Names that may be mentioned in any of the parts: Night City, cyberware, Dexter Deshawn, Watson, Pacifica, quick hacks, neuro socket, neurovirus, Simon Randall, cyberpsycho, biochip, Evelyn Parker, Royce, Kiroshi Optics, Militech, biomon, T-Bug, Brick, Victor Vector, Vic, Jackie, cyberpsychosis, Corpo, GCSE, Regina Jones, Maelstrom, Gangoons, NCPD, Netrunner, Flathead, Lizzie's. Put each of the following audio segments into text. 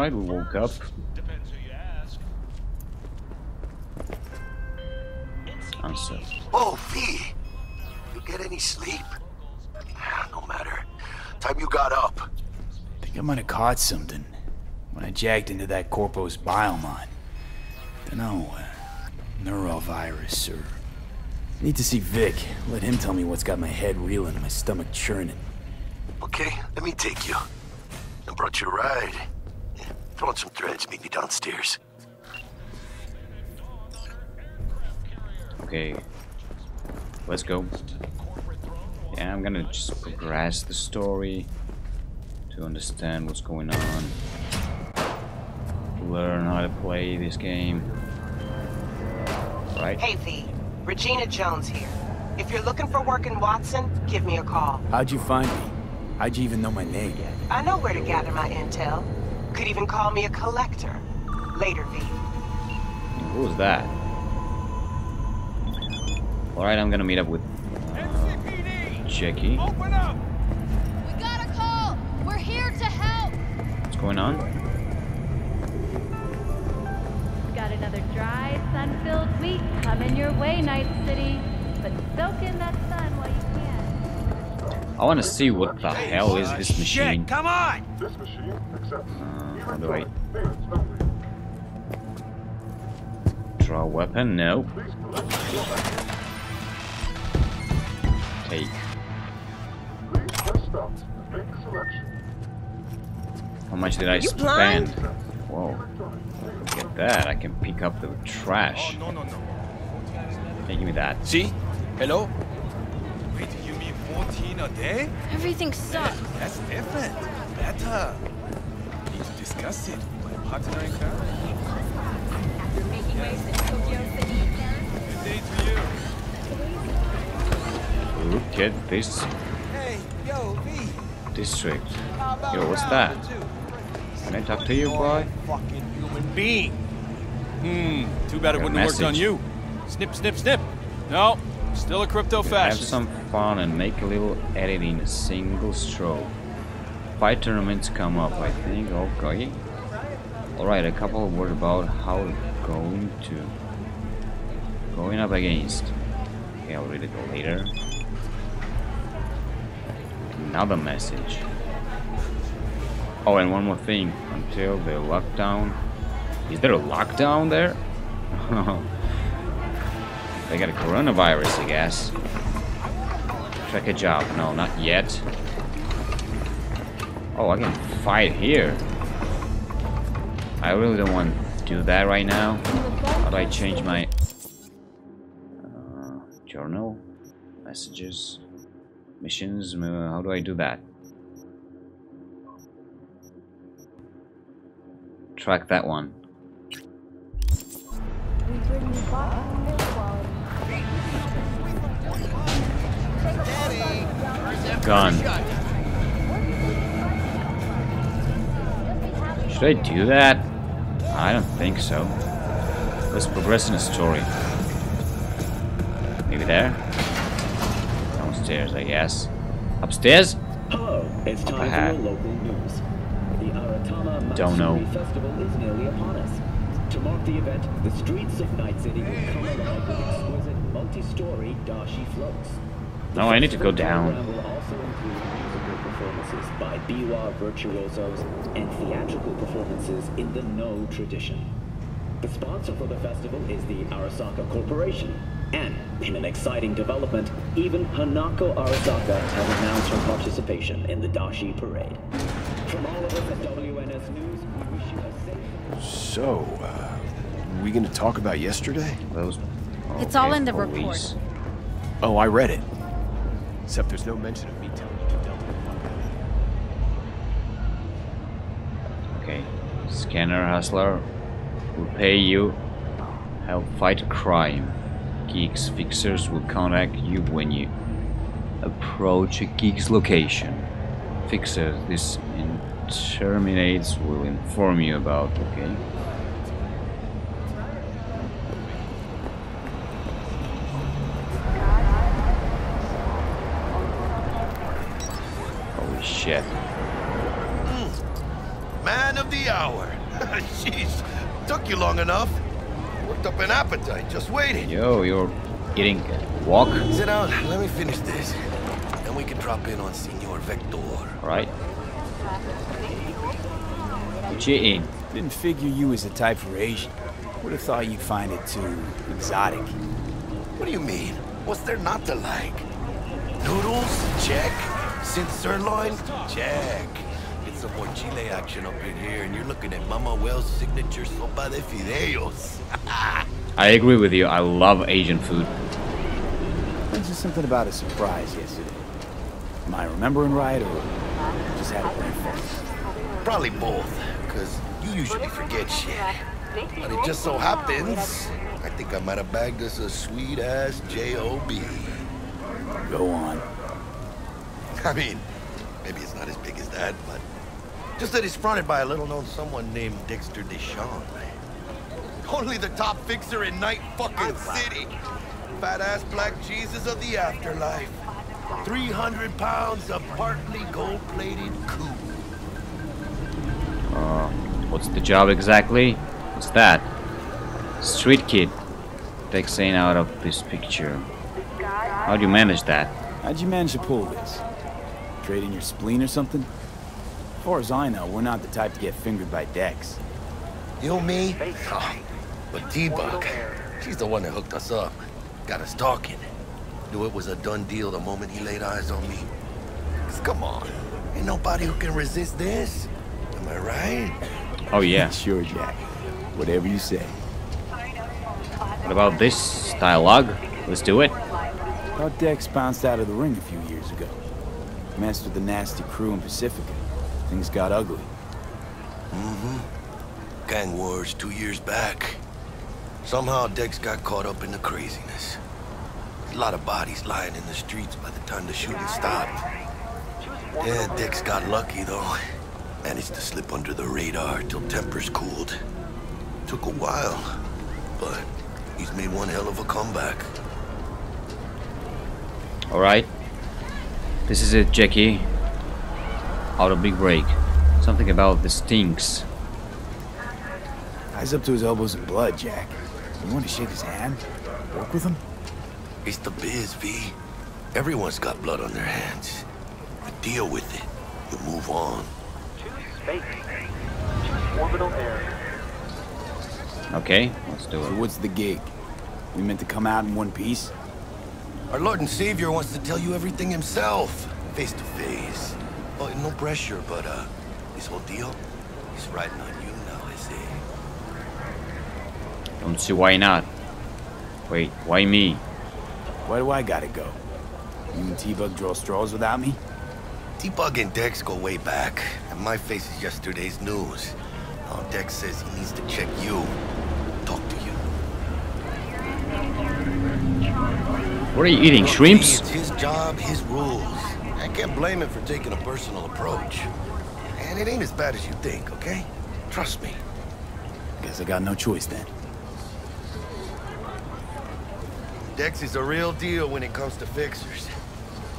alright, we woke up. Depends who you ask. I'm safe. Oh, V! You get any sleep? No matter. Time you got up. I think I might have caught something when I jacked into that Corpo's biomon. Dunno, neurovirus or... Need to see Vic. Let him tell me what's got my head reeling and my stomach churning. Okay, let me take you. I brought you a ride. Yeah, throw in some threads, meet me downstairs. Okay. Let's go. Yeah, I'm gonna just progress the story to understand what's going on. Learn how to play this game. Right? Hey, V. Regina Jones here. If you're looking for work in Watson, give me a call. How'd you find me? How'd you even know my name? I know where to gather my intel. Could even call me a collector. Later, V. Who was that? Alright, I'm gonna meet up with NCPD. Jackie. Open up! We got a call! We're here to help! What's going on? We got another dry, sun-filled week coming your way, Night City. But soak in that sun while you can. I want to see what the hell is this machine. Shit, come on! This machine accepts. How do I draw a weapon? No. Take. How much did I spend? Whoa. Look at that, I can pick up the trash. Oh, no, no, no. Hey, give me that. See? Hello? Wait, you mean 14 a day? Everything sucks. That's different. Better. Need to discuss it. My partner in crime. You're making waves in Tokyo City. Good day to you. Look at this. Hey, yo, V. District. Yo, what's that? Can I talk to you, boy? Fucking human being. Too bad it wouldn't have worked on you. Snip, snip, snip. No, still a crypto fascist. Have some fun and make a little editing in a single stroke. Fight tournaments come up, I think. Okay. Alright, a couple of words about how we're going up against. Okay, I'll read it later. Another message. Oh, and one more thing. Until the lockdown. Is there a lockdown there? They got a coronavirus, I guess. Check a job. No, not yet. Oh, I can fight here. I really don't want to do that right now. How do I change my journal? Messages? Missions? How do I do that? Track that one. Gun. Should I do that? I don't think so. Let's progress in the story. Maybe there? Downstairs, I guess. Upstairs? Hello, it's time for your local news. The Aratama Matsuri Festival is nearly upon us. To mark the event, the streets of Night City will come alive with exquisite multi-story dashi floats. Oh, I need to go down. Will also include musical performances by biwa virtuosos and theatrical performances in the No tradition. The sponsor for the festival is the Arasaka Corporation. And, in an exciting development, even Hanako Arasaka has announced her participation in the dashi parade. From all of us at WNS News, we wish you a safe... So, are we going to talk about yesterday? It's all in the report. Oh, I read it. Except there's no mention of me telling you to double it. Okay. Scanner hustler will pay you. Help fight crime. Geeks fixers will contact you when you approach a geek's location. Fixers, this terminates will inform you about. Okay. man of the hour. Jeez, took you long enough. Worked up an appetite just waiting. Yo, you're eating. Walk. Sit down. Let me finish this, and we can drop in on Senor Vector. All right. What you in? Didn't figure you was the type for Asian. Would have thought you'd find it too exotic. What do you mean? What's there not to like? Noodles? Check. Since sirloin? Check. Get some more chile action up in here, and you're looking at Mama Well's signature sopa de fideos. I agree with you. I love Asian food. There's just something about a surprise yesterday. Am I remembering right, or just had a brain? Probably both, because you usually forget shit. But it just so happens, I think I might have bagged us a sweet-ass J.O.B. Go on. I mean, maybe it's not as big as that, but... just that he's fronted by a little-known someone named Dexter Deshawn. Only the top fixer in Night fucking City. Fat-ass black Jesus of the afterlife. 300 pounds of partly gold-plated coup. What's the job exactly? What's that? Street kid. Takes Zane out of this picture. How'd you manage that? How'd you manage to pull this? Trading your spleen or something? As far as I know, we're not the type to get fingered by Dex. You, me? Oh, but T-Bug, she's the one that hooked us up. Got us talking. Knew it was a done deal the moment he laid eyes on me. 'Cause come on, ain't nobody who can resist this. Am I right? Oh yeah. Sure, Jack. Whatever you say. What about this dialogue? Let's do it. Thought Dex bounced out of the ring a few years ago. Messed with the nasty crew in Pacifica. Things got ugly. Mm-hmm. Gang wars 2 years back. Somehow Dex got caught up in the craziness. A lot of bodies lying in the streets by the time the shooting stopped. Yeah, Dex got lucky though. Managed to slip under the radar till tempers cooled. Took a while, but he's made one hell of a comeback. Alright. This is it, Jackie. Out of big break. Something about the stinks. Eyes up to his elbows in blood, Jack. You want to shake his hand? Work with him? It's the biz, V. Everyone's got blood on their hands. You deal with it. You move on. Choose space. Choose orbital area. Okay, let's do it. So what's the gig? We meant to come out in one piece? Our Lord and Savior wants to tell you everything himself. Face to face. Oh, no pressure, but this whole deal is riding on you now, I see. Don't see why not. Wait, why me? Why do I gotta go? You and T-Bug draw straws without me? T-Bug and Dex go way back, and my face is yesterday's news. Now Dex says he needs to check you, talk to you. What are you eating, shrimps? It's his job, his rules. I can't blame him for taking a personal approach. And it ain't as bad as you think, okay? Trust me. Guess I got no choice then. Dex is a real deal when it comes to fixers.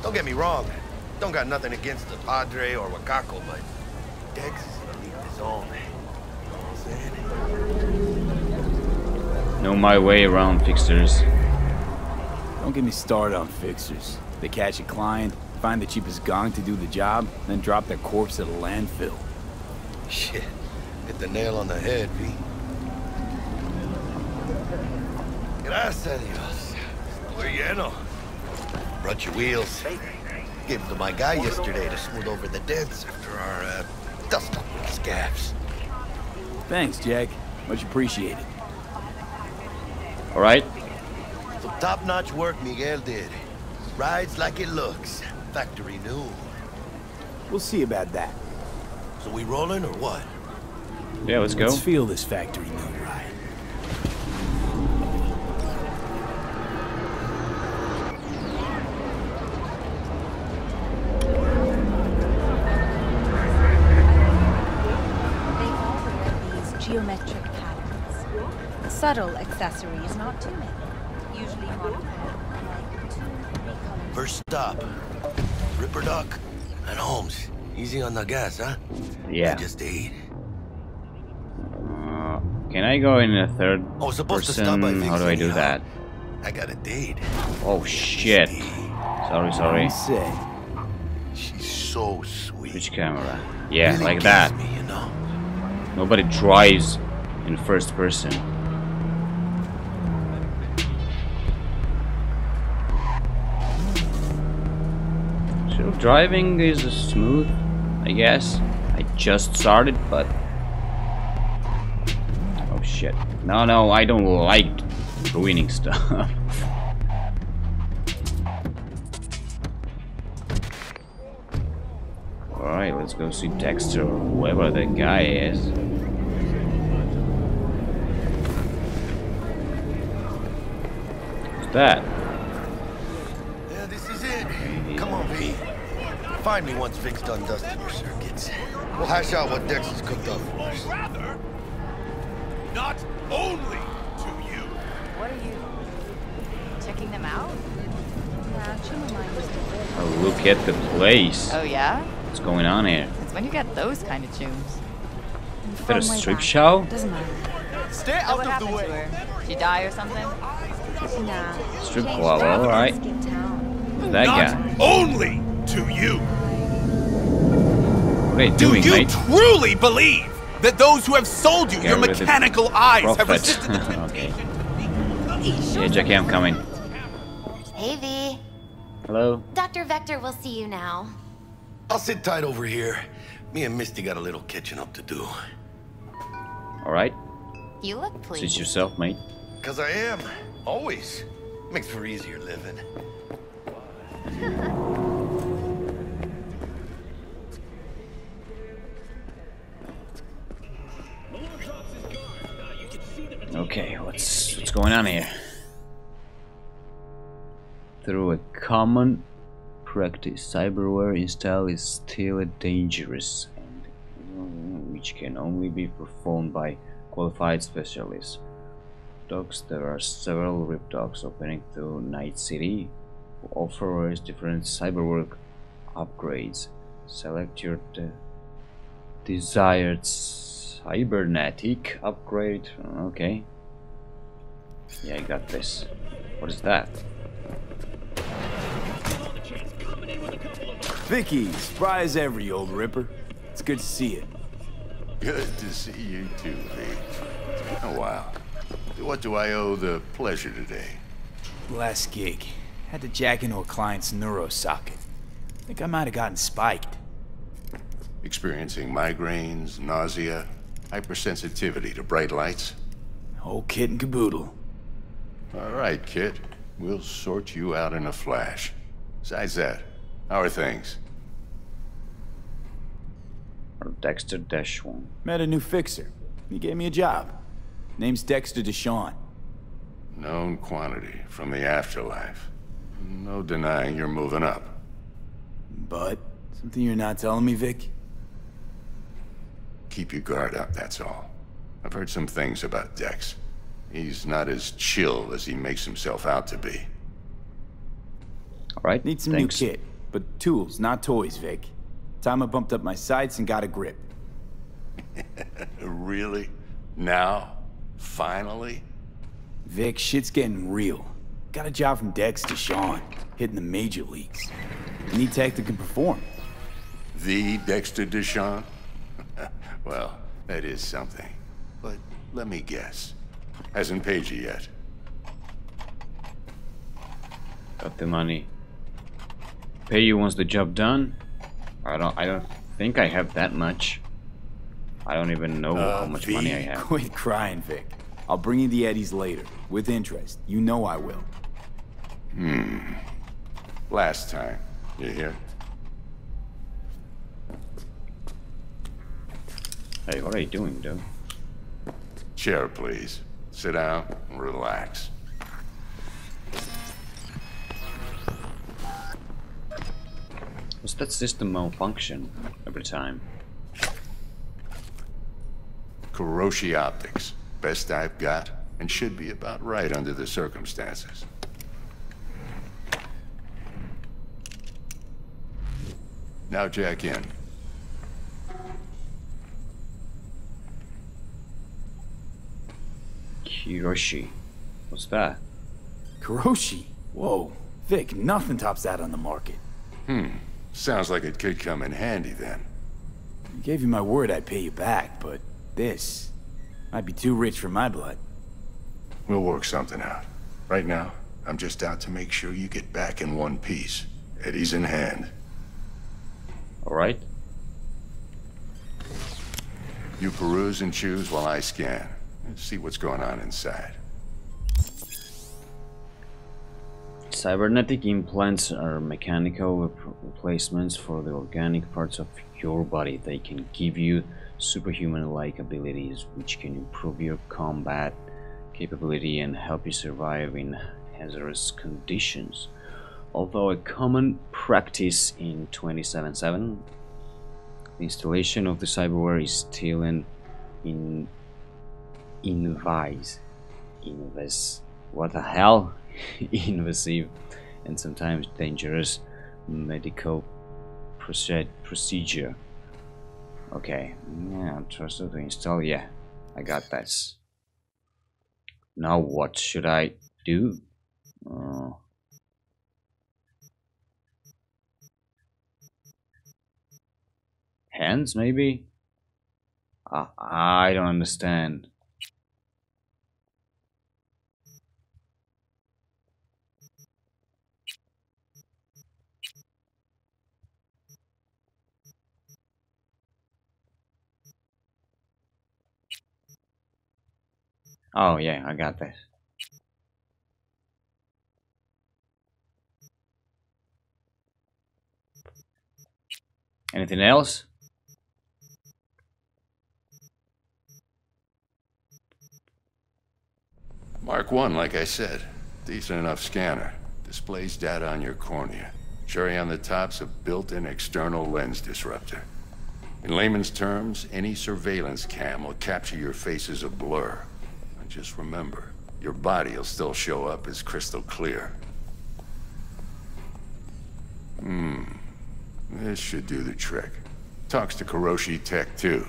Don't get me wrong. Don't got nothing against the Padre or Wakako, but Dex is a league of his own. Know my way around fixers. Don't get me started on fixers. They catch a client, find the cheapest gong to do the job, then drop their corpse at a landfill. Shit. Hit the nail on the head, V. Gracias a Dios. Brought your wheels. Gave them to my guy yesterday to smooth over the dents after our dust up with scabs. Thanks, Jack. Much appreciated. All right. Some top-notch work Miguel did. Rides like it looks. Factory new. We'll see about that. So we rolling or what? Yeah, let's go. Let's feel this factory new ride. Geometric patterns. The subtle accessories, not too many. Usually modified like two colors. First stop. Ripper Duck and Holmes. Easy on the gas, huh? Yeah. I just ate. Can I go in a third person? How do I do that? I got a date. Oh shit. Sorry, sorry. She's so sweet. Which camera? Yeah, really like that. Me, you know? Nobody drives in first person. So driving is smooth, I guess. I just started, but oh shit. No, no, I don't like ruining stuff. Alright, let's go see Dexter or whoever that guy is. What's that? Yeah, this is it. Come on, V. Find me once Vic's done dusting your circuits. We'll hash out what Dexter's cooked up for us. Rather, not only to you. What are you checking them out? Oh, look at the place. Oh yeah? What's going on here? It's when you get those kind of tunes. Is that a strip show? Doesn't matter. Stay out of the way. She die or something? Nah. Strip club, alright. That guy. Only to you. What are you doing, mate? Do you truly believe that those who have sold you your mechanical eyes have resisted the temptation? Okay. Yeah, Jackie, I'm coming. Hey, V. Hello. Dr. Vector will see you now. I'll sit tight over here. Me and Misty got a little catching up to do. All right. You look pleased. Sit yourself, mate. Because I am. Always. Makes for easier living. Okay, what's going on here? Through a common practice, cyberware install is still a dangerous and which can only be performed by qualified specialists. Dogs, there are several rip dogs opening through Night City who offer different cyberwork upgrades. Select your desired cybernetic upgrade. Okay. Yeah, I got this. What is that? Vicky, spry as every old ripper. It's good to see you. Good to see you too, Vic. It's been a while. What do I owe the pleasure today? Last gig. Had to jack into a client's neuro socket. I think I might have gotten spiked. Experiencing migraines, nausea, hypersensitivity to bright lights. Whole kit and caboodle. All right, kid. We'll sort you out in a flash. Besides that, how are things? Dexter Deshawn. Met a new fixer. He gave me a job. Name's Dexter Deshawn. Known quantity from the afterlife. No denying you're moving up. But something you're not telling me, Vic? Keep your guard up, that's all. I've heard some things about Dex. He's not as chill as he makes himself out to be. All right, need some new kit, but tools, not toys, Vic. Time I bumped up my sights and got a grip. Really? Now? Finally? Vic, shit's getting real. Got a job from Dex Deshawn, hitting the major leagues. Need tech that can perform. The Dexter Deshawn? Well, that is something. But let me guess. Hasn't paid you yet. Got the money. Pay you once the job done. I don't think I have that much. I don't even know how much money I have. Quit crying, Vic. I'll bring you the eddies later, with interest. You know I will. Last time. You hear? Hey, what are you doing, dude? Chair, please. Sit down and relax. Does that system malfunction every time? Kiroshi Optics. Best I've got, and should be about right under the circumstances. Now jack in. Kiroshi. What's that? Kiroshi? Whoa. Vic, nothing tops that on the market. Hmm. Sounds like it could come in handy then. I gave you my word I'd pay you back, but this might be too rich for my blood. We'll work something out. Right now, I'm just out to make sure you get back in one piece. Eddies in hand. Alright. You peruse and choose while I scan. Let's see what's going on inside. Cybernetic implants are mechanical replacements for the organic parts of your body. They can give you superhuman-like abilities, which can improve your combat capability and help you survive in hazardous conditions. Although a common practice in 2077, the installation of the cyberware is still an invasive and sometimes dangerous medical procedure. Okay, yeah, I'm trusted to install. Yeah, I got this. Now what should I do? Hands, maybe? I don't understand. Oh yeah, I got this. Anything else? Mark 1, like I said. Decent enough scanner. Displays data on your cornea. Cherry on the top's a built-in external lens disruptor. In layman's terms, any surveillance cam will capture your face as a blur. Just remember, your body will still show up as crystal clear. This should do the trick. Talks to Kiroshi Tech, too.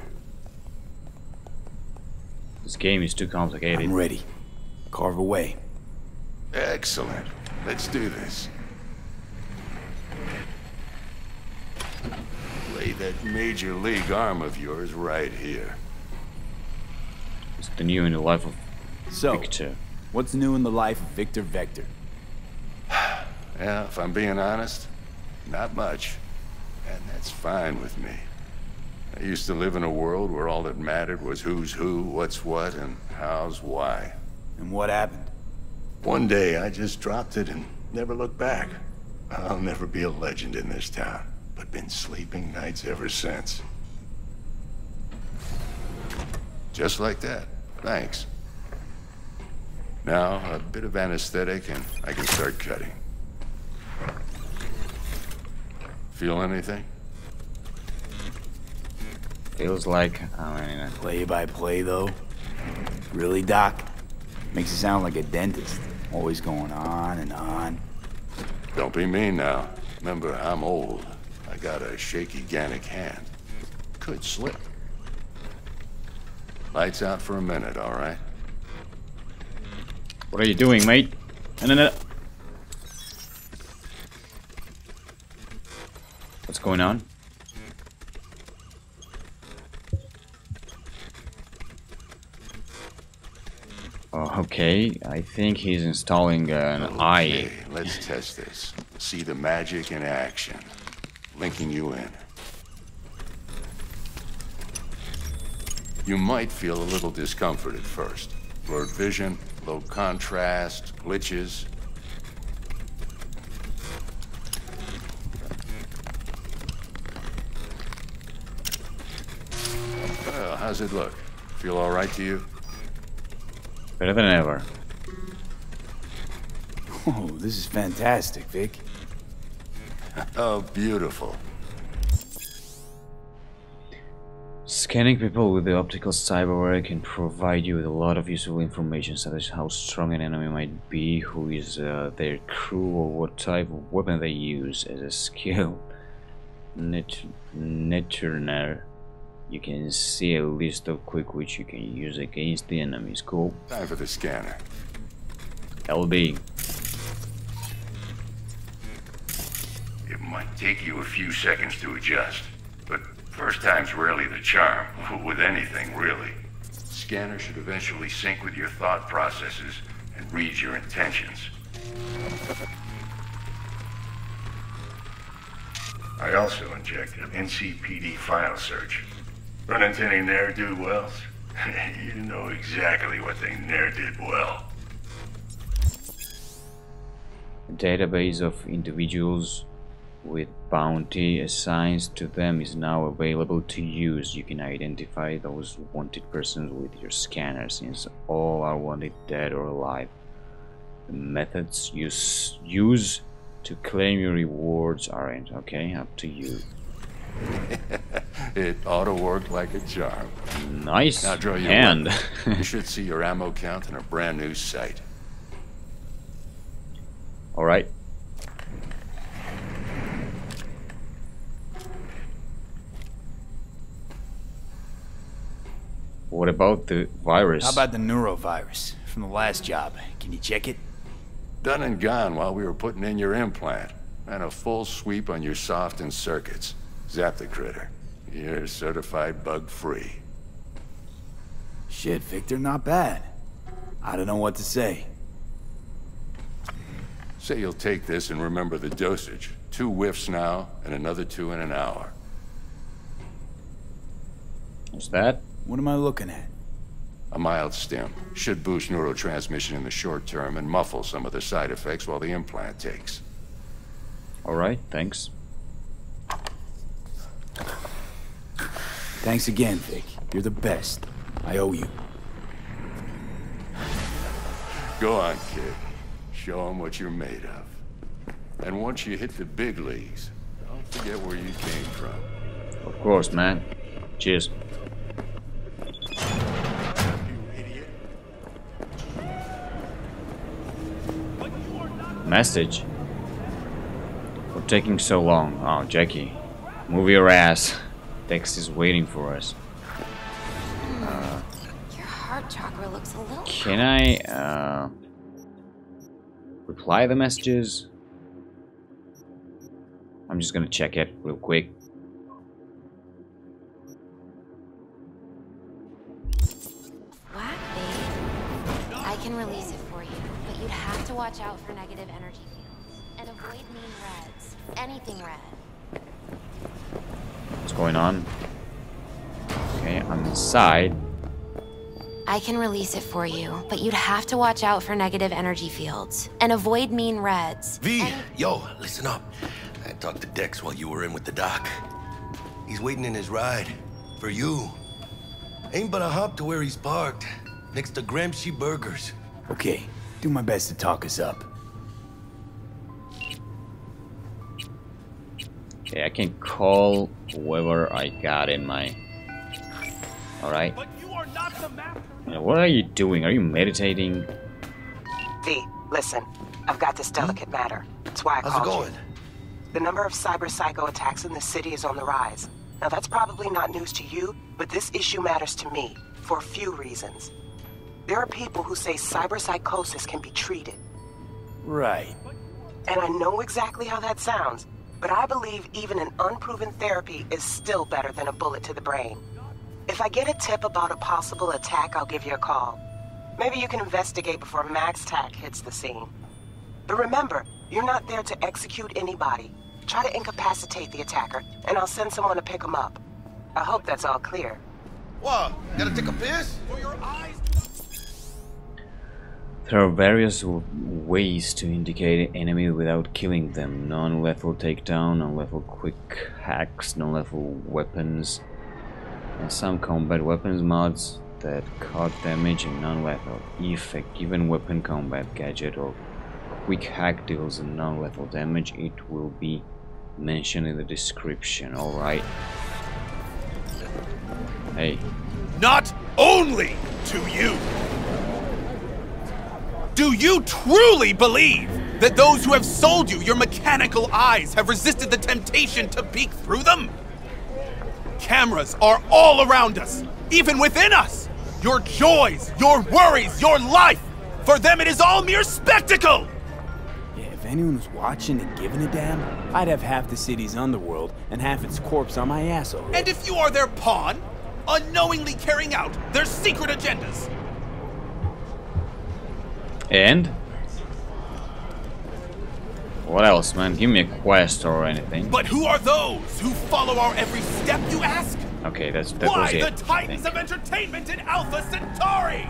This game is too complicated. I'm ready. Carve away. Excellent. Let's do this. Lay that major league arm of yours right here. It's the new in the life of... So, Victor. What's new in the life of Victor Vector? Yeah, if I'm being honest, not much. And that's fine with me. I used to live in a world where all that mattered was who's who, what's what, and how's why. And what happened? One day I just dropped it and never looked back. I'll never be a legend in this town, but been sleeping nights ever since. Just like that. Thanks. Now, a bit of anesthetic and I can start cutting. Feel anything? Feels like I'm in a play-by-play, though. Really, Doc? Makes it sound like a dentist. Always going on and on. Don't be mean now. Remember, I'm old. I got a shaky Gannic hand. Could slip. Lights out for a minute, all right? What are you doing, mate? What's going on? Oh, okay, I think he's installing an eye. Okay, let's test this. See the magic in action. Linking you in. You might feel a little discomfort at first. Blurred vision, low contrast, glitches. Well, how's it look? Feel all right to you? Better than ever. Oh, this is fantastic, Vic. Oh, beautiful. Scanning people with the optical cyberware can provide you with a lot of useful information, such as how strong an enemy might be, who is their crew, or what type of weapon they use as a skill. Netrunner You can see a list of quick which you can use against the enemies. Cool. Time for the scanner. LB. It might take you a few seconds to adjust, but first time's rarely the charm, with anything really. Scanner should eventually sync with your thought processes and read your intentions. I also injected NCPD file search. Run into any ne'er-do-wells? You know exactly what they ne'er-did well. A database of individuals with bounty assigned to them is now available to use. You can identify those wanted persons with your scanner, since all are wanted dead or alive. The methods you use to claim your rewards aren't okay, up to you. It ought to work like a charm. Nice. Now draw your hand. You should see your ammo count in a brand new sight. All right. What about the virus? How about the neurovirus from the last job? Can you check it? Done and gone while we were putting in your implant. And a full sweep on your soft and circuits. Zap the critter. You're certified bug-free. Shit, Victor, not bad. I don't know what to say. Say you'll take this and remember the dosage. 2 whiffs now, and another 2 in an hour. What's that? What am I looking at? A mild stim. Should boost neurotransmission in the short term and muffle some of the side effects while the implant takes. Alright, thanks. Thanks again, Vic. You're the best. I owe you. Go on, kid. Show them what you're made of. And once you hit the big leagues, don't forget where you came from. Of course, man. Cheers. Message for taking so long. Oh, Jackie, move your ass. Dex is waiting for us. Your heart chakra looks a little. Can I reply the messages? I'm just gonna check it real quick. I can release it for you, but you'd have to watch out for negative energy fields and avoid mean reds. Anything red. What's going on? Okay, I'm inside. I can release it for you, but you'd have to watch out for negative energy fields and avoid mean reds. V, yo, listen up. I talked to Dex while you were in with the doc. He's waiting in his ride for you. Ain't but a hop to where he's parked. Next to Gramsci Burgers. Okay, do my best to talk us up. Okay, I can call whoever I got in my... Alright. What are you doing? Are you meditating? V, listen. I've got this delicate matter. That's why I called you. How's it going? The number of cyberpsycho attacks in this city is on the rise. Now that's probably not news to you, but this issue matters to me. For a few reasons. There are people who say cyberpsychosis can be treated. Right. And I know exactly how that sounds, but I believe even an unproven therapy is still better than a bullet to the brain. If I get a tip about a possible attack, I'll give you a call. Maybe you can investigate before MaxTac hits the scene. But remember, you're not there to execute anybody. Try to incapacitate the attacker, and I'll send someone to pick him up. I hope that's all clear. What? Gotta take a piss? Or your eyes? There are various ways to indicate an enemy without killing them. Non-lethal takedown, non-lethal quick hacks, non-lethal weapons, and some combat weapons mods that cut damage and non-lethal. If a given weapon, combat gadget, or quick hack deals a non-lethal damage, it will be mentioned in the description. Alright. Hey. Not only do you truly believe that those who have sold you your mechanical eyes have resisted the temptation to peek through them? Cameras are all around us, even within us. Your joys, your worries, your life. For them, it is all mere spectacle. Yeah, if anyone was watching and giving a damn, I'd have half the city's underworld and half its corpse on my ass already. And if you are their pawn, unknowingly carrying out their secret agendas. And? What else, man? Give me a quest or anything. But who are those who follow our every step, you ask? Okay, that was it. Why the titans of entertainment in Alpha Centauri?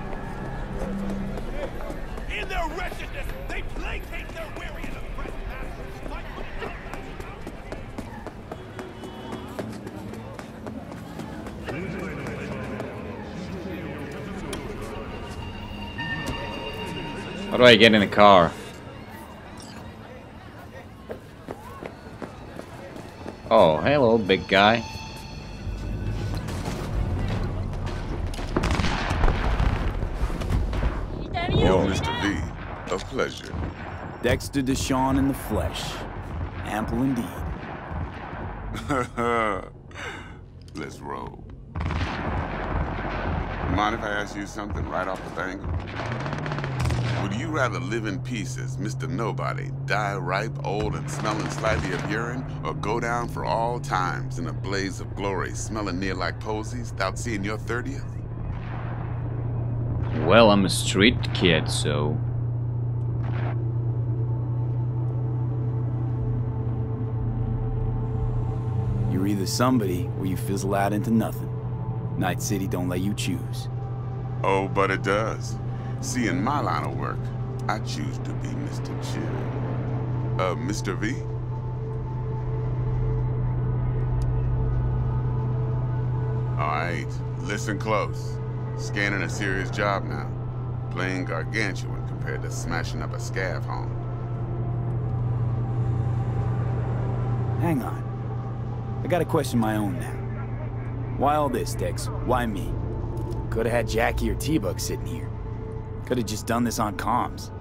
In their wretchedness, they placate their weary and oppressed masters. How do I get in the car? Oh, hello, big guy. Well, Mr. D, a pleasure. Dexter Deshawn in the flesh. Ample indeed. Let's roll. Mind if I ask you something right off the thing? Would you rather live in pieces, Mr. Nobody, die ripe, old, and smelling slightly of urine, or go down for all times in a blaze of glory, smelling near like posies, without seeing your 30th? Well, I'm a street kid, so... You're either somebody, or you fizzle out into nothing. Night City don't let you choose. Oh, but it does. See, in my line of work, I choose to be Mr. Chill. Mr. V? Alright, listen close. Scanning a serious job now. Playing gargantuan compared to smashing up a scav home. Hang on. I gotta question my own now. Why all this, Dex? Why me? Could've had Jackie or T-Bug sitting here. Could've just done this on comms.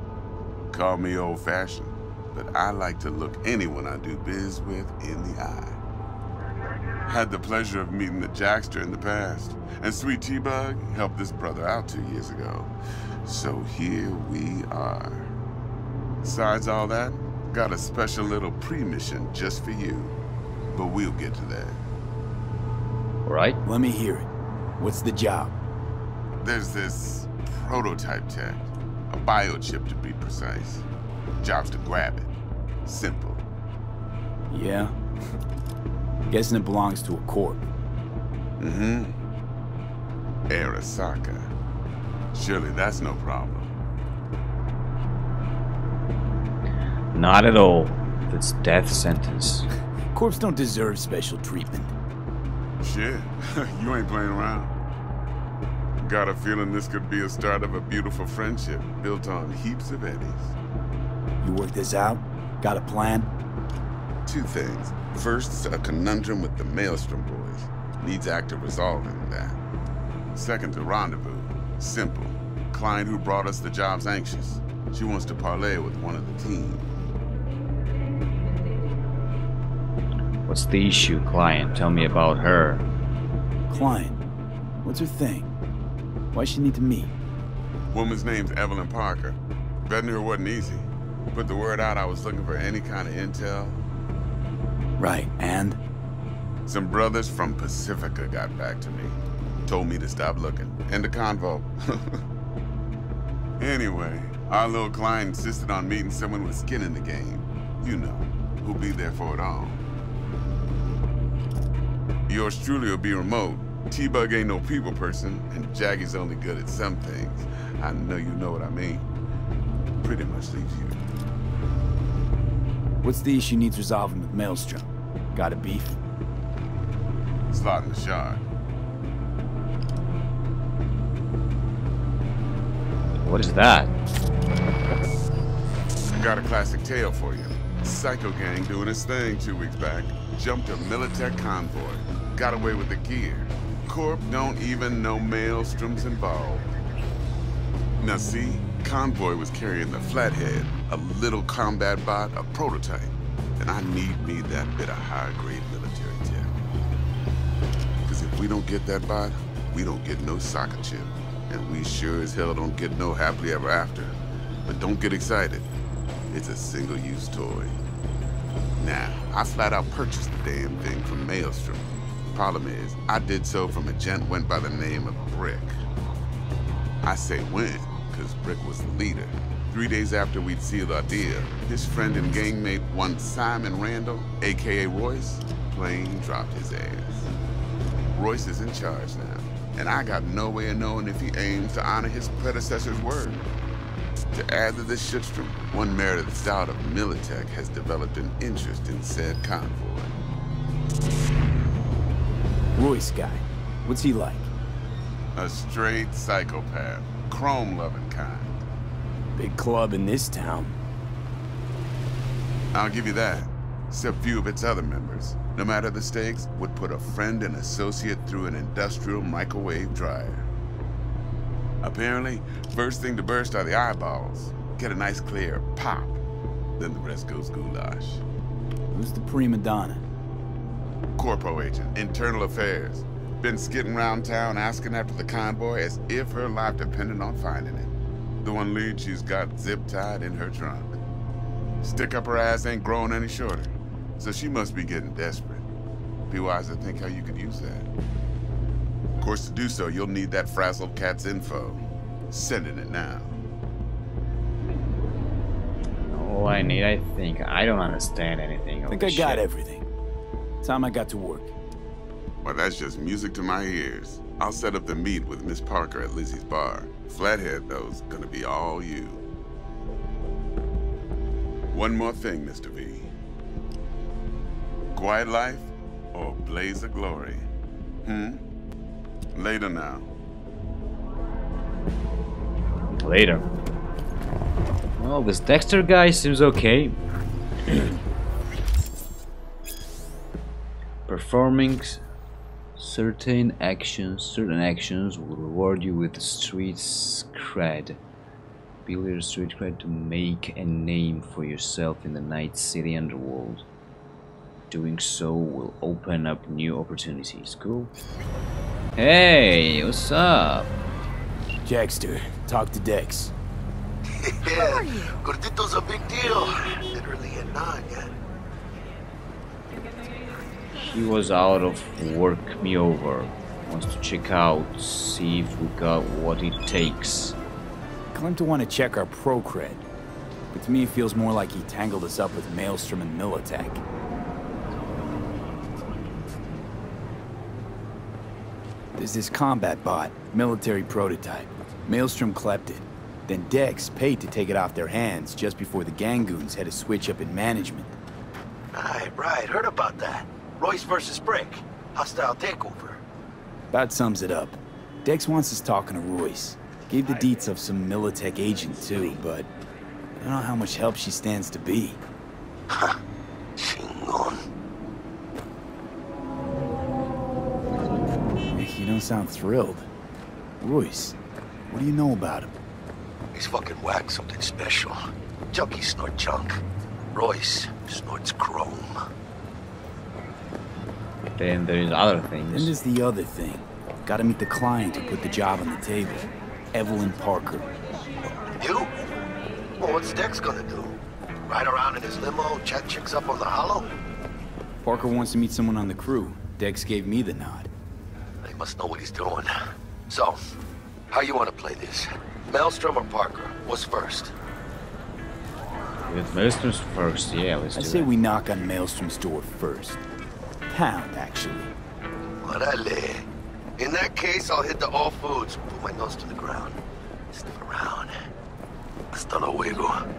Call me old-fashioned, but I like to look anyone I do biz with in the eye. Had the pleasure of meeting the Jackster in the past, and sweet T-Bug helped this brother out 2 years ago. So here we are. Besides all that, got a special little pre-mission just for you, but we'll get to that. All right. Let me hear it. What's the job? There's this prototype tech, a biochip to be precise. Job's to grab it. Simple. Yeah. Guessing it belongs to a corp. Mm-hmm. Arasaka. Surely that's no problem. Not at all. That's death sentence. Corps don't deserve special treatment. Shit, you ain't playing around. Got a feeling this could be a start of a beautiful friendship built on heaps of eddies. You work this out? Got a plan? Two things. First, a conundrum with the Maelstrom boys. Needs active resolving that. Second, a rendezvous. Simple. Client who brought us the job's anxious. She wants to parlay with one of the team. What's the issue, client? Tell me about her. Client? What's her thing? Why she need to meet? Woman's name's Evelyn Parker. Betting her wasn't easy. Put the word out I was looking for any kind of intel. Right, and? Some brothers from Pacifica got back to me. Told me to stop looking. End the convo. Anyway, our little client insisted on meeting someone with skin in the game. You know, who'll be there for it all. Yours truly will be remote. T-Bug ain't no people person, and Jackie's only good at some things. I know you know what I mean. Pretty much leaves you. What's the issue needs resolving with Maelstrom? Got a beef? Slot in the shard. What is that? I got a classic tale for you. Psycho gang doing his thing 2 weeks back. Jumped a Militech convoy. Got away with the gear. Corp don't even know Maelstrom's involved. Now see, convoy was carrying the Flathead, a little combat bot, a prototype. And I need me that bit of high-grade military tech. we don't get that bot, we don't get no socket chip. And we sure as hell don't get no happily ever after. But don't get excited. It's a single-use toy. Now, I flat out purchased the damn thing from Maelstrom. Problem is, I did so from a gent went by the name of Brick. I say when, because Brick was the leader. 3 days after we'd sealed our deal, his friend and gangmate, one Simon Randall, aka Royce, plain dropped his ass. Royce is in charge now, and I got no way of knowing if he aims to honor his predecessor's word. To add to this shitstrom, one Meredith Stout of Militech has developed an interest in said convoy. Royce guy, what's he like? A straight psychopath, chrome-loving kind. Big club in this town. I'll give you that. Except few of its other members, no matter the stakes, would put a friend and associate through an industrial microwave dryer. Apparently, first thing to burst are the eyeballs. Get a nice clear pop, then the rest goes goulash. Who's the prima donna? Corpo agent, internal affairs. Been skidding around town asking after the convoy as if her life depended on finding it. The one lead she's got zip-tied in her trunk. Stick up her ass ain't growing any shorter, so she must be getting desperate. Be wise to think how you could use that. Of course, to do so, you'll need that frazzled cat's info. Sending it now. All I need, I think. I don't understand anything. I think I got everything. Time I got to work. Well, that's just music to my ears. I'll set up the meet with Miss Parker at Lizzie's bar. Flathead, though's gonna be all you. One more thing, Mr. V. Quiet life or blaze of glory? Later now. Later. Well, this Dexter guy seems okay. Performing certain actions will reward you with street cred. Build your street cred to make a name for yourself in the Night City underworld. Doing so will open up new opportunities. Cool. Hey, what's up? Jackster, talk to Dex. Yeah, Gordito's a big deal. Literally a nine, yeah. He was out of work me over. Wants to check out, see if we got what it takes. Claimed to want to check our pro-cred. But to me it feels more like he tangled us up with Maelstrom and Militech. There's this combat bot, military prototype. Maelstrom clept it. Then Dex paid to take it off their hands just before the Gangoons had a switch up in management. Right, heard about that. Royce versus Brick. Hostile takeover. That sums it up. Dex wants us talking to Royce. Gave the deets of some Militech agent too, but I don't know how much help she stands to be. Huh. You don't sound thrilled. Royce, what do you know about him? He's fucking whacked something special. Junkies snort junk. Royce snorts chrome. Then there's other things. Then there's the other thing. Gotta meet the client who put the job on the table. Evelyn Parker. You? Well, what's Dex gonna do? Ride around in his limo, chat chicks up on the hollow? Parker wants to meet someone on the crew. Dex gave me the nod. He must know what he's doing. So, how you want to play this? Maelstrom or Parker? What's first? With Maelstrom's first, yeah, let's do it. I say we knock on Maelstrom's door first. Pound, actually. Orale. In that case, I'll hit the all foods. Put my nose to the ground. Sniff around. Hasta luego.